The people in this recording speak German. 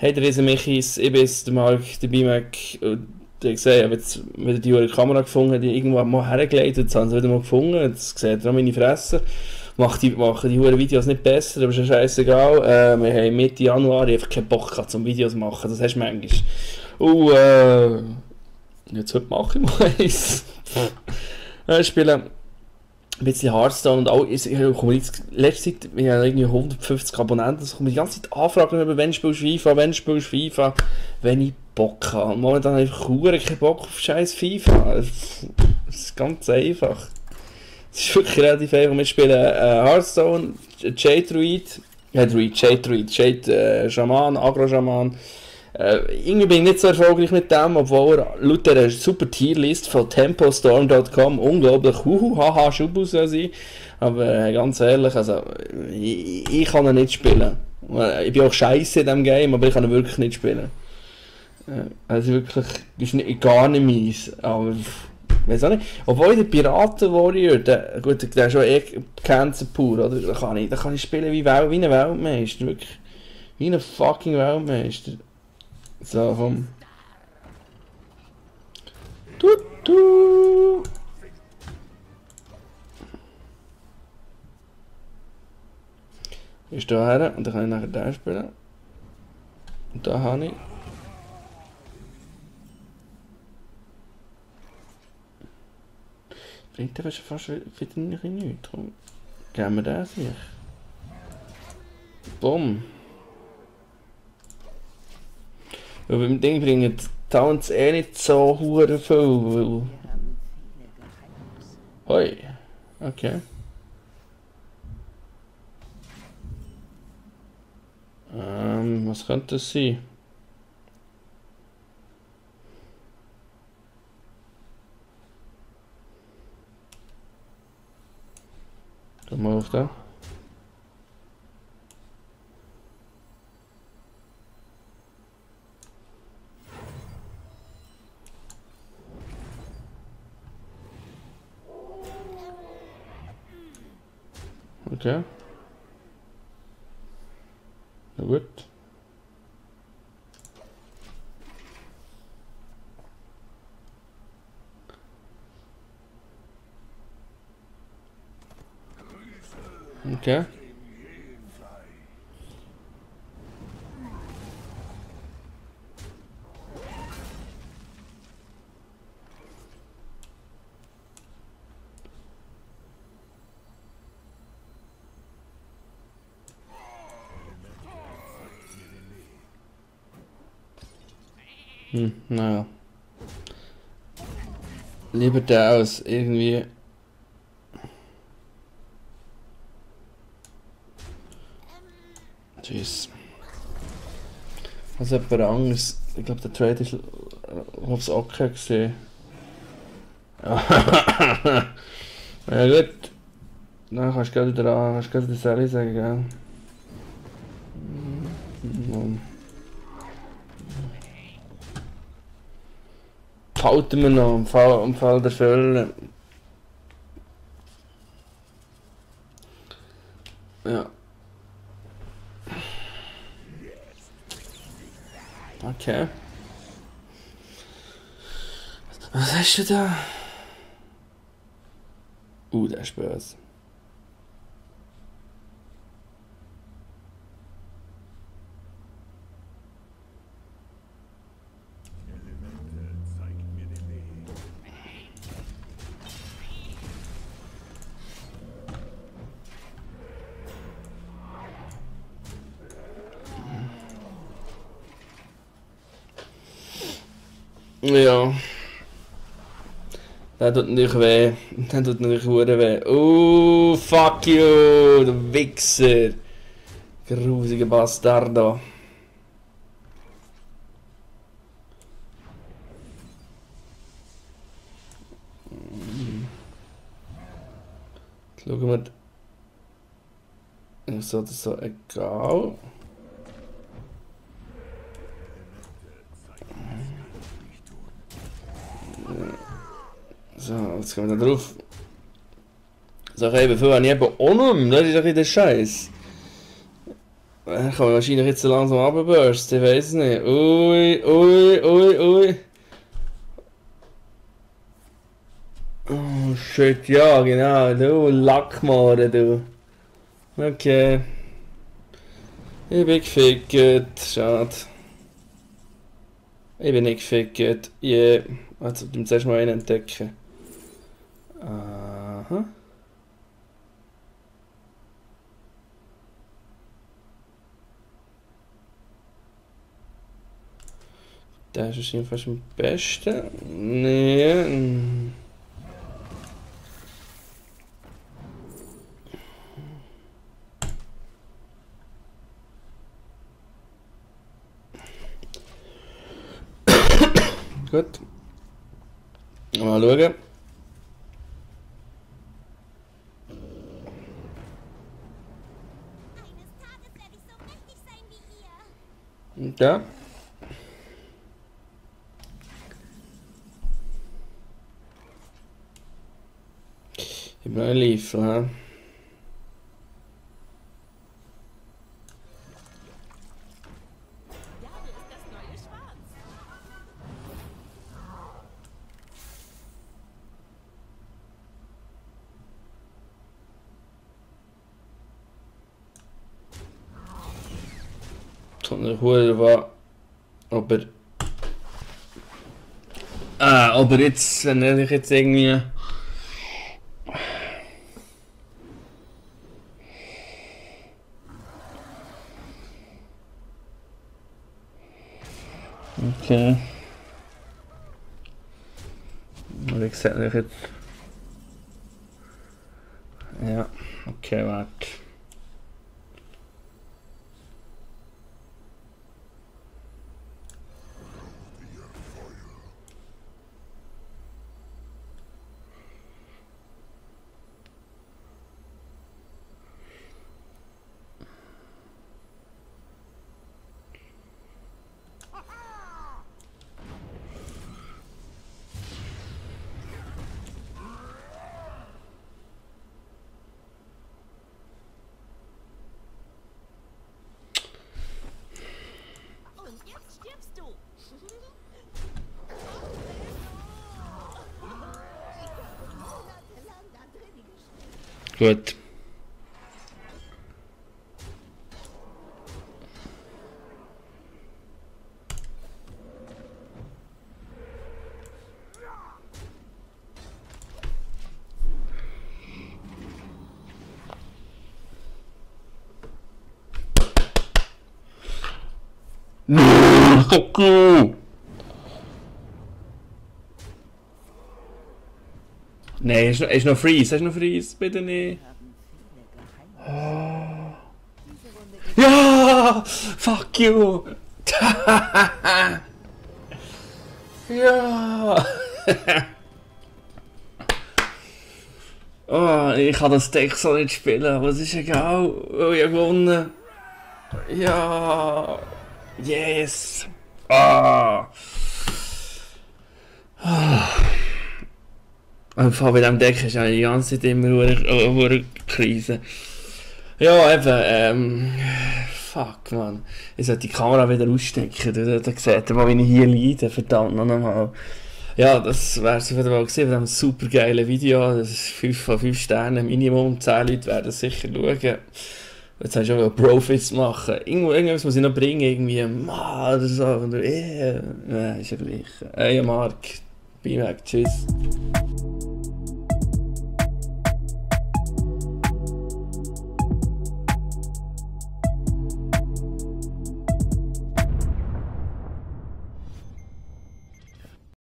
Hey, der Riese Michis, ich bin der Marc, der B-Mac. Ich sehe, ich habe jetzt wieder die Kamera gefunden, die irgendwo mal hergeleitet, jetzt haben sie wieder mal gefunden, jetzt seht ihr auch meine Fresse. Machen die Huren Videos nicht besser, aber ist ja scheißegal. Wir haben Mitte Januar einfach keinen Bock gehabt, um Videos zu machen, das hast du manchmal. Jetzt heute mache ich mal eins. Ich spiele ein bisschen Hearthstone und auch, letzte Zeit, ich habe irgendwie 150 Abonnenten, es kommen die ganze Zeit Anfragen über, wenn spielst du FIFA, wenn ich Bock habe. Und momentan habe ich keinen Bock auf scheiß FIFA. Das ist ganz einfach. Es ist wirklich relativ einfach. Wir spielen Hearthstone, Jade Jaman, Aggro Shaman. Irgendwie bin ich nicht so erfolgreich mit dem, obwohl er laut der super Tierlist von TempoStorm.com unglaublich haha Schubu soll sein. Aber ganz ehrlich, also, ich kann ihn nicht spielen. Ich bin auch scheiße in diesem Game, aber ich kann ihn wirklich nicht spielen. Also wirklich, ist gar nicht meins. Aber weiß auch nicht. Obwohl der Piraten-Warrior, der ist schon Cancer pur, oder? Da kann ich spielen wie ein Weltmeister, wirklich. Wie ein fucking Weltmeister. So, komm. Tutu! Ist da her und dann kann ich nachher da spielen. Und da habe ich. Bringt aber schon fast wieder nichts. Darum gehen wir das hier. Bumm! Weil beim Ding bringen die Tanz nicht so hure viel. Hoi. Okay. Was könnte das sein? Dann mal auf da. Okay. Na gut. Okay. Naja. Lieber der aus, irgendwie. Tschüss. Also etwas anderes. Ich glaube der Trade ist aufs Ocker gesehen. Na ja, gut. Dann kannst du gerade die Serie sagen, gell? Halten wir noch am Fall der Fälle. Ja. Okay. Was hast du da? Der ist böse. Ja. Der tut natürlich weh. Der tut natürlich verdammt weh. Fuck you, du Wichser. Grusiger Bastardo. Jetzt schauen wir. Ich sollte so egal. So, jetzt kommen wir da drauf. So, ich habe vorhin auch noch, das ist doch wieder Scheiß. Er kann wahrscheinlich jetzt so langsam runterbursten, ich weiß es nicht. Ui, ui, ui, ui. Oh shit, ja genau, du Lackmare, du. Okay. Ich bin gefickt, schade. Ich bin nicht gefickt, yeah. Jetzt sollten wir zuerst mal einen entdecken. Aha. Der ist wahrscheinlich fast am besten. Nee. Gut. Mal schauen. Ja. Ich bin ein Liefer. War, aber jetzt, wenn ich jetzt irgendwie okay, aber ich sag nicht jetzt, ja, okay, warte. Gut. Nein, ist noch Freeze, hast du noch Freeze? Bitte nicht. Oh. Ja! Fuck you! Ja! Oh, ich kann das Deck so nicht spielen, aber es ist egal, weil ich gewonnen habe. Ja! Yes! Ah! Ah! Bei diesem Deck ist die ganze Zeit immer eine Krise. Ja, eben, fuck, man. Ich sollte die Kamera wieder ausstecken. Da seht ihr mal, wie ich hier leide. Verdammt noch einmal. Ja, das wäre es auf jeden Fall gewesen, bei diesem super geilen Video. Das ist 5 von 5 Sternen, Minimum. 10 Leute werden das sicher schauen. Jetzt habe ich schon wieder Profits machen. Irgendwas muss ich noch bringen, irgendwie Mann oder so. Ist ja gleich. Mark, bin weg, tschüss.